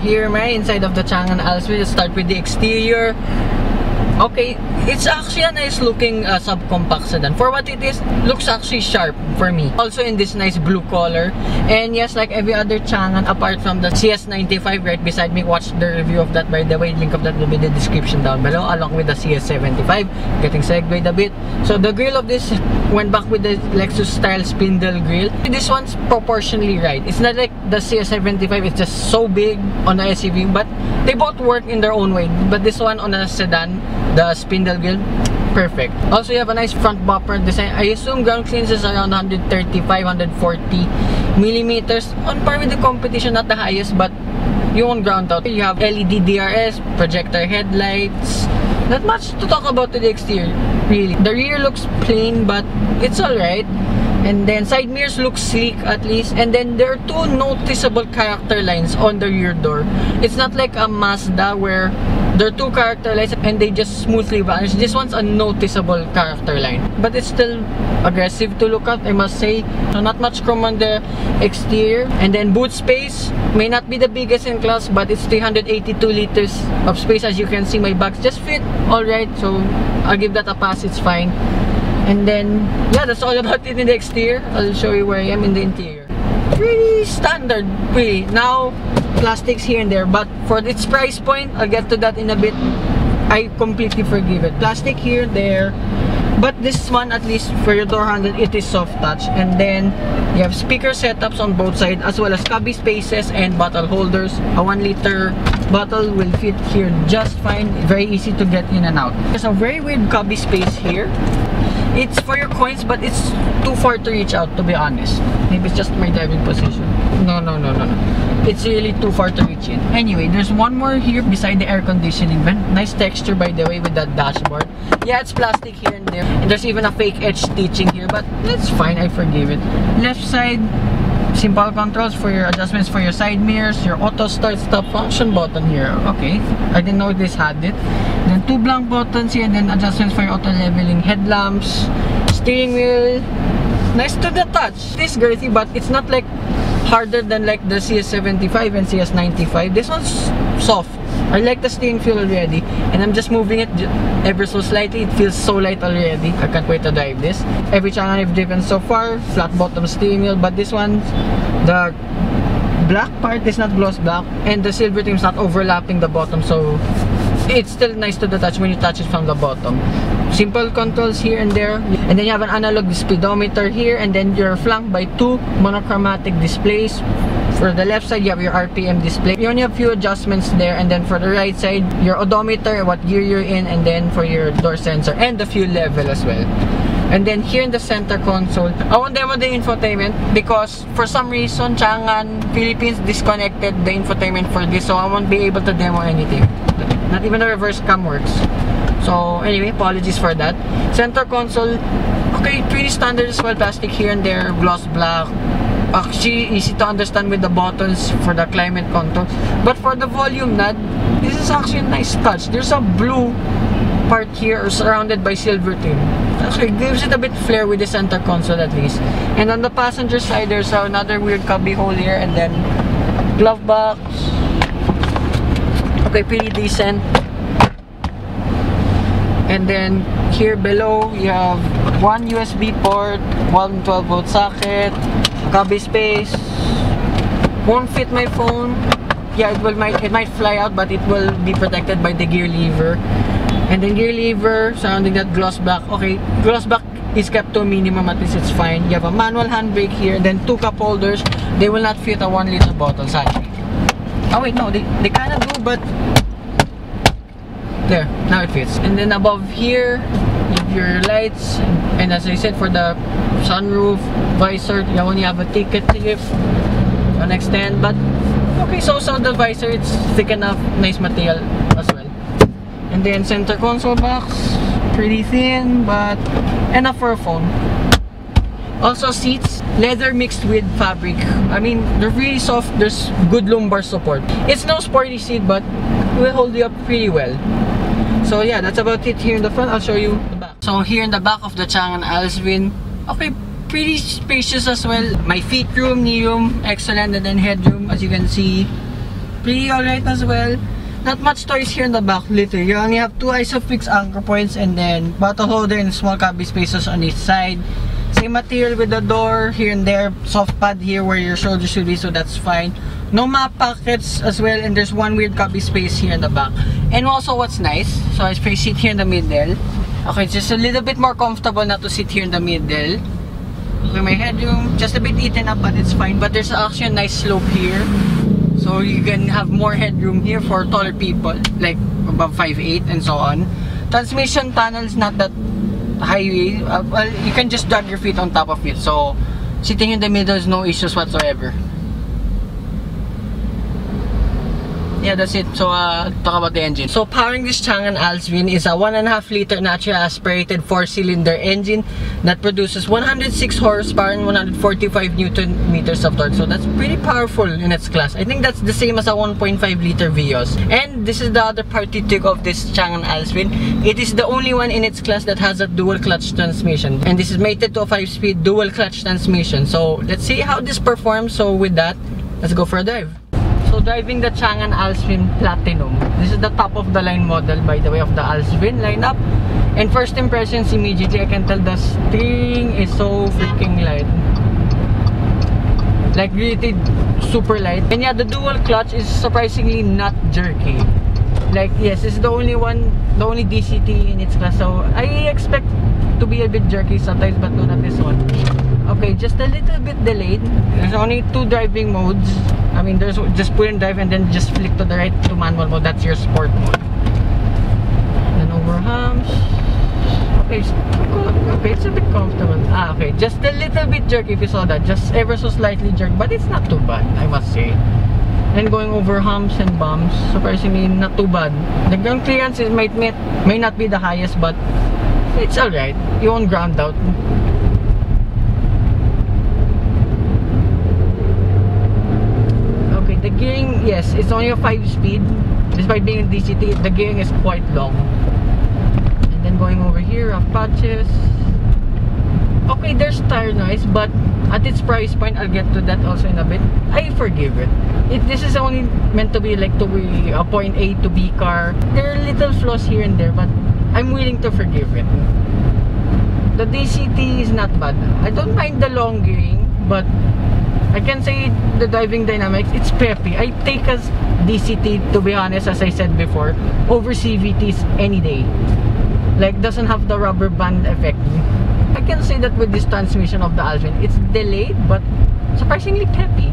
here, man, inside of the Changan Alsvin. Let's start with the exterior. Okay, it's actually a nice looking subcompact sedan. For what it is, looks actually sharp for me. Also in this nice blue color. And yes, like every other Changan, apart from the CS95 right beside me, watch the review of that by the way. Link of that will be in the description down below, along with the CS75. Getting segued a bit. So the grill of this went back with the Lexus style spindle grill. This one's proportionally right. It's not like the CS75, it's just so big on the SUV, but they both work in their own way. But this one on a sedan, the spindle grill, perfect. Also, you have a nice front bumper design. I assume ground clearance is around 135-140 millimeters, on par with the competition, not the highest, but you won't ground out. You have LED DRS, projector headlights. Not much to talk about to the exterior, really. The rear looks plain, but it's alright. And then side mirrors look sleek at least. And then there are two noticeable character lines on the rear door. It's not like a Mazda where there are two character lines and they just smoothly vanish. This one's a noticeable character line, but it's still aggressive to look at, I must say. So not much chrome on the exterior. And then boot space may not be the biggest in class, but it's 382 liters of space. As you can see, my bags just fit alright, so I'll give that a pass, it's fine. And then yeah, that's all about it in the exterior. I'll show you where I am in the interior. Pretty standard, really. Now, plastics here and there, but for its price point, I'll get to that in a bit. I completely forgive it. Plastic here, there, but this one, at least for your door handle, it is soft touch. And then you have speaker setups on both sides, as well as cubby spaces and bottle holders. A 1 liter bottle will fit here just fine. Very easy to get in and out. There's a very weird cubby space here. It's for your coins, but it's too far to reach out, to be honest. Maybe it's just my diving position. No. It's really too far to reach in. Anyway, there's one more here beside the air conditioning vent. Nice texture, by the way, with that dashboard. Yeah, it's plastic here and there. And there's even a fake edge stitching here, but that's fine. I forgive it. Left side, simple controls for your adjustments for your side mirrors, your auto start stop function button here. Okay, I didn't know this had it. Then two blank buttons here, and then adjustments for your auto leveling, headlamps, steering wheel. Nice to the touch. This girthy, but it's not like harder than like the CS75 and CS95. This one's soft. I like the steering feel already, and I'm just moving it ever so slightly. It feels so light already. I can't wait to drive this. Every Changan I've driven so far, flat bottom steering wheel, but this one, the black part is not gloss black, and the silver trim is not overlapping the bottom, so it's still nice to the touch when you touch it from the bottom. Simple controls here and there, and then you have an analog speedometer here, and then you're flanked by two monochromatic displays. For the left side, you have your RPM display. You only have few adjustments there, and then for the right side, your odometer, what gear you're in, and then for your door sensor and the fuel level as well. And then here in the center console, I won't demo the infotainment because for some reason, Changan Philippines disconnected the infotainment for this, so I won't be able to demo anything. Not even the reverse cam works. So anyway, apologies for that. Center console, okay, pretty standard as well. Plastic here and there, gloss black. Actually, easy to understand with the buttons for the climate control. But for the volume knob, this is actually a nice touch. There's a blue part here surrounded by silver trim. Actually, it gives it a bit flair with the center console at least. And on the passenger side, there's another weird cubby hole here, and then glove box. Okay, pretty decent. And then here below, you have one USB port, one 12-volt socket, cubby space. Won't fit my phone. Yeah, it might fly out, but it will be protected by the gear lever. And then gear lever surrounding that gloss black. Okay, gloss black is kept to a minimum, at least it's fine. You have a manual handbrake here, then two cup holders. They will not fit a 1 liter bottle sachet. Oh wait, no, they kind of do, but there, now it fits. And then above here, you have your lights, and as I said, for the sunroof visor, you only have a ticket clip on extend, but okay, so the visor, it's thick enough, nice material as well. And then center console box, pretty thin, but enough for a phone. Also seats, leather mixed with fabric. I mean, they're really soft, there's good lumbar support. It's no sporty seat, but it will hold you up pretty well. So yeah, that's about it here in the front. I'll show you the back. So here in the back of the Changan Alsvin, okay, pretty spacious as well. My feet room, knee room, excellent, and then headroom, as you can see, pretty alright as well. Not much toys here in the back, literally. You only have two ISOFIX anchor points and then bottle holder and small cubby spaces on each side. Same material with the door here and there, soft pad here where your shoulder should be, so that's fine. No map pockets as well, and there's one weird cubby space here in the back. And also what's nice, so I space seat here in the middle. Okay, just a little bit more comfortable not to sit here in the middle. Okay, my headroom, just a bit eaten up but it's fine. But there's actually a nice slope here, so you can have more headroom here for taller people, like above 5'8" and so on. Transmission tunnel is not that highway, well, you can just drag your feet on top of it, so sitting in the middle is no issues whatsoever. Yeah, that's it. So talk about the engine. So powering this Changan Alsvin is a 1.5 liter naturally aspirated 4-cylinder engine that produces 106 horsepower and 145 newton meters of torque. So that's pretty powerful in its class. I think that's the same as a 1.5 liter Vios. And this is the other particular of this Changan Alsvin. It is the only one in its class that has a dual clutch transmission. And this is mated to a 5-speed dual clutch transmission. So let's see how this performs. So with that, let's go for a drive. So driving the Changan Alsvin Platinum, this is the top of the line model, by the way, of the Alsvin lineup. And first impressions immediately, I can tell the steering is so freaking light, like really super light. And yeah, the dual clutch is surprisingly not jerky. Like yes, it's the only one, the only DCT in its class, so I expect to be a bit jerky sometimes, but no, not this one. Okay, just a little bit delayed. There's only two driving modes. I mean, there's just put in drive and then just flick to the right to manual mode. That's your sport mode. And then over humps. Okay, okay, it's a bit comfortable. Ah, okay, just a little bit jerk if you saw that. Just ever so slightly jerk, but it's not too bad, I must say. And going over humps and bumps, surprisingly not too bad. The ground clearance is may not be the highest, but it's alright. You won't ground out. The gearing, yes, it's only a 5-speed. Despite being a DCT, the gearing is quite long. And then going over here, rough patches. Okay, there's tire noise, but at its price point, I'll get to that also in a bit. I forgive it. This is only meant to be like a point A to B car. There are little flaws here and there, but I'm willing to forgive it. The DCT is not bad. I don't mind the long gearing, but I can say the driving dynamics, it's peppy. I take as DCT, to be honest, as I said before, over CVTs any day. Like, doesn't have the rubber band effect. I can say that with this transmission of the Alsvin, it's delayed but surprisingly peppy.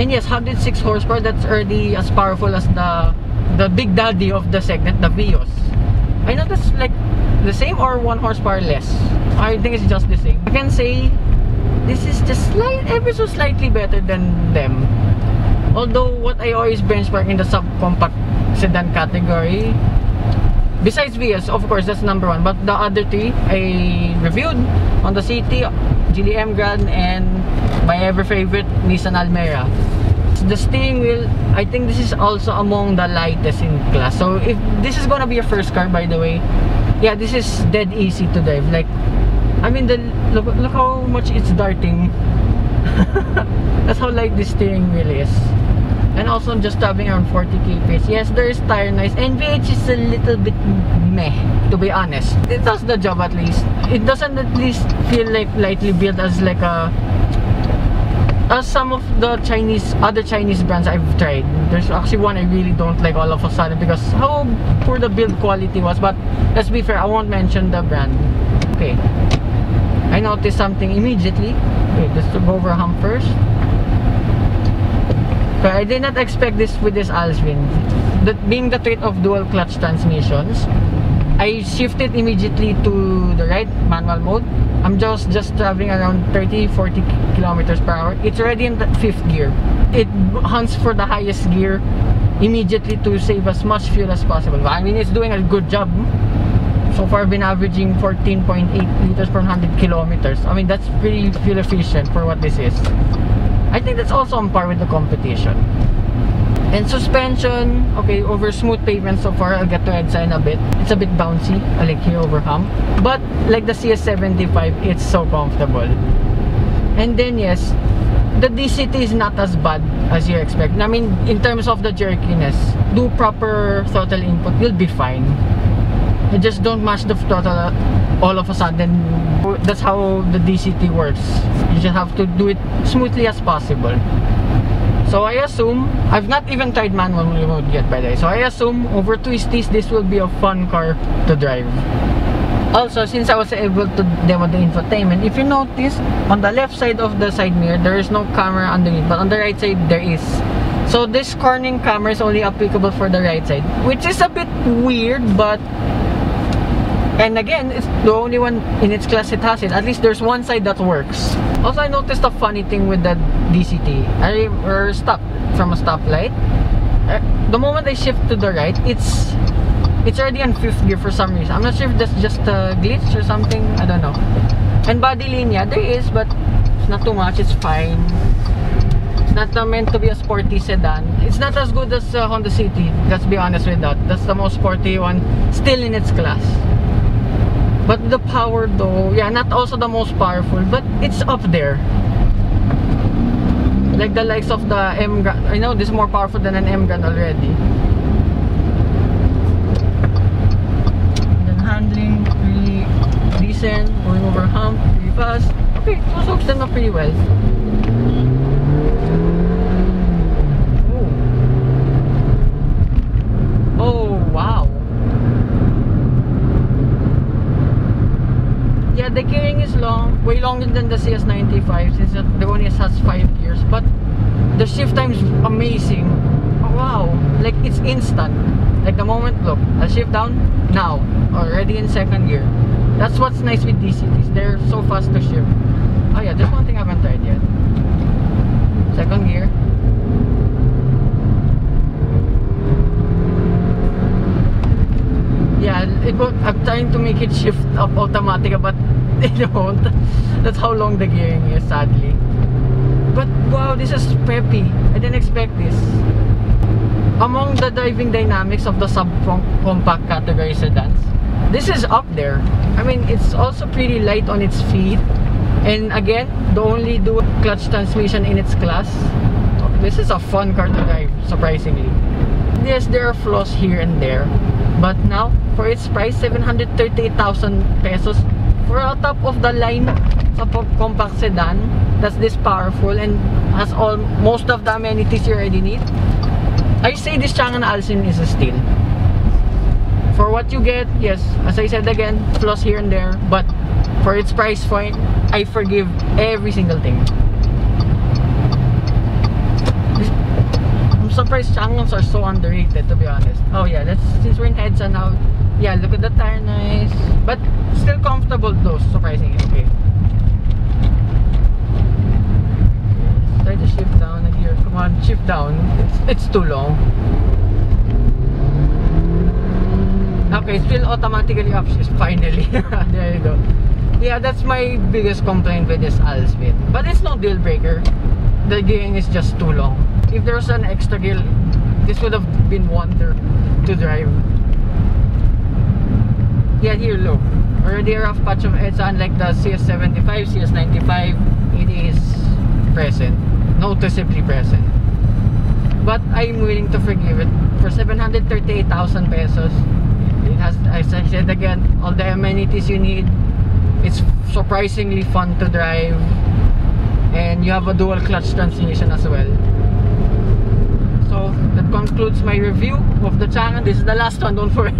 And yes, 106 horsepower, that's already as powerful as the big daddy of the segment, the Vios. I know that's like the same or 1 horsepower less. I think it's just the same. I can say this is just ever so slightly better than them. Although what I always benchmark in the subcompact sedan category, besides Vios, of course, that's number one. But the other three I reviewed, Honda City, GLM Grand, and my ever favorite Nissan Almera. The steering wheel, I think this is also among the lightest in class. So if this is gonna be a first car, by the way, yeah, this is dead easy to drive. Like, I mean, look how much it's darting. That's how light this steering wheel is. And also, I'm just traveling around 40km/h. Yes, there is tire noise. NVH is a little bit meh, to be honest. It does the job at least. It doesn't at least feel like lightly built as like a... as some of the other Chinese brands I've tried. There's actually one I really don't like all of a sudden because how poor the build quality was. But let's be fair, I won't mention the brand. Okay. I noticed something immediately. Okay, just to go over hump first. But I did not expect this with this Alsvin. That being the trait of dual clutch transmissions, I shifted immediately to the right, manual mode. I'm just traveling around 30-40 km/h. It's already in the 5th gear. It hunts for the highest gear immediately to save as much fuel as possible. I mean, it's doing a good job. So far, I've been averaging 14.8 liters per 100 kilometers. I mean, that's pretty fuel efficient for what this is. I think that's also on par with the competition. And suspension, okay, over smooth pavement so far. I'll get to Edsa in a bit. It's a bit bouncy, like here over hump. But like the CS75, it's so comfortable. And then yes, the DCT is not as bad as you expect. I mean, in terms of the jerkiness, do proper throttle input, you'll be fine. You just don't mash the throttle all of a sudden. That's how the DCT works. You just have to do it smoothly as possible. So I assume, I've not even tried manual mode yet, by the way, so I assume over twisties this will be a fun car to drive. Also, since I was able to demo the infotainment, if you notice, on the left side of the side mirror, there is no camera underneath, but on the right side, there is. So this cornering camera is only applicable for the right side, which is a bit weird, but... And again, it's the only one in its class it has it. At least there's one side that works. Also, I noticed a funny thing with that DCT. I stopped from a stoplight. The moment I shift to the right, it's already on 5th gear for some reason. I'm not sure if that's just a glitch or something. I don't know. And body lane, yeah, there is, but it's not too much. It's fine. It's not meant to be a sporty sedan. It's not as good as Honda City. Let's be honest with that. That's the most sporty one still in its class. But the power though, yeah, not also the most powerful, but it's up there. Like the likes of the M Grand, I know this is more powerful than an M Grand already. And then handling, pretty decent, going over hump, pretty fast. Okay, it was hooked up pretty well. The gearing is long, way longer than the CS95 since the one has 5 gears, but the shift time is amazing. Oh, wow, like it's instant. Like the moment, look, I'll shift down, now, already in 2nd gear. That's what's nice with DCTs, they're so fast to shift. Oh yeah, there's one thing I haven't tried yet. 2nd gear. Yeah, I'm trying to make it shift up automatic, but it won't. That's how long the gearing is, sadly. But wow, this is peppy. I didn't expect this. Among the driving dynamics of the subcompact category sedans, this is up there. I mean, it's also pretty light on its feet. And again, the only dual clutch transmission in its class. This is a fun car to drive, surprisingly. Yes, there are flaws here and there. But now, for its price, 738,000 pesos for a top of the line compact sedan that's this powerful and has all most of the amenities you already need. I say this Changan Alsvin is a steal. For what you get, yes, as I said again, flaws here and there, but for its price point, I forgive every single thing. Surprise, Changans are so underrated, to be honest. Oh yeah, that's since we're in Edsa now. Yeah, look at the tire, nice, but still comfortable though. Surprisingly, okay. Let's try to shift down a gear. Come on, shift down. It's too long. Okay, it will automatically upshift. Finally, there you go. Yeah, that's my biggest complaint with this Alsvin, but it's no deal breaker. The gearing is just too long. If there was an extra gear, this would have been wonder to drive. Yeah, here, look. Already a rough patch of Edsa, unlike the CS75, CS95, it is present. Noticeably present. But I'm willing to forgive it. For 738,000 pesos, it has, as I said again, all the amenities you need. It's surprisingly fun to drive. And you have a dual clutch transmission as well. So that concludes my review of the Changan. This is the last one, don't worry.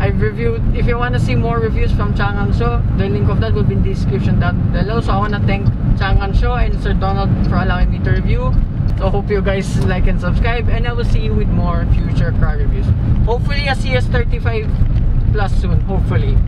I've reviewed. If you want to see more reviews from Changan Shaw, the link of that will be in the description down below. So I want to thank Changan Shaw and Sir Donald for allowing me to review. So hope you guys like and subscribe, and I will see you with more future car reviews. Hopefully a CS35 plus soon, hopefully.